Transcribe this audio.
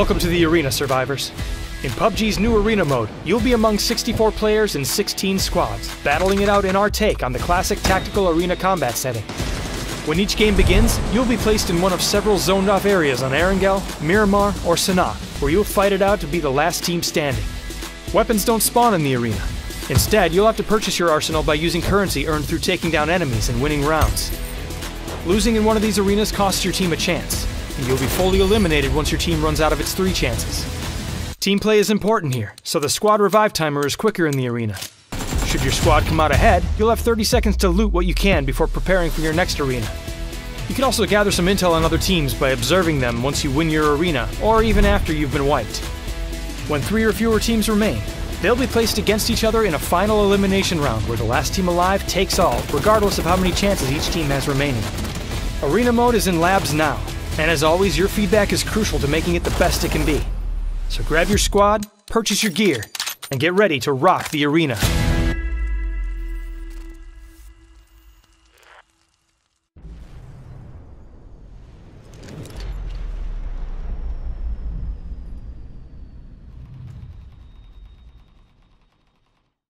Welcome to the arena, survivors. In PUBG's new arena mode, you'll be among 64 players in 16 squads, battling it out in our take on the classic tactical arena combat setting. When each game begins, you'll be placed in one of several zoned-off areas on Erangel, Miramar, or Sana'a, where you'll fight it out to be the last team standing. Weapons don't spawn in the arena. Instead, you'll have to purchase your arsenal by using currency earned through taking down enemies and winning rounds. Losing in one of these arenas costs your team a chance, and you'll be fully eliminated once your team runs out of its 3 chances. Team play is important here, so the squad revive timer is quicker in the arena. Should your squad come out ahead, you'll have 30 seconds to loot what you can before preparing for your next arena. You can also gather some intel on other teams by observing them once you win your arena, or even after you've been wiped. When 3 or fewer teams remain, they'll be placed against each other in a final elimination round where the last team alive takes all, regardless of how many chances each team has remaining. Arena mode is in labs now, and as always, your feedback is crucial to making it the best it can be. So grab your squad, purchase your gear, and get ready to rock the arena.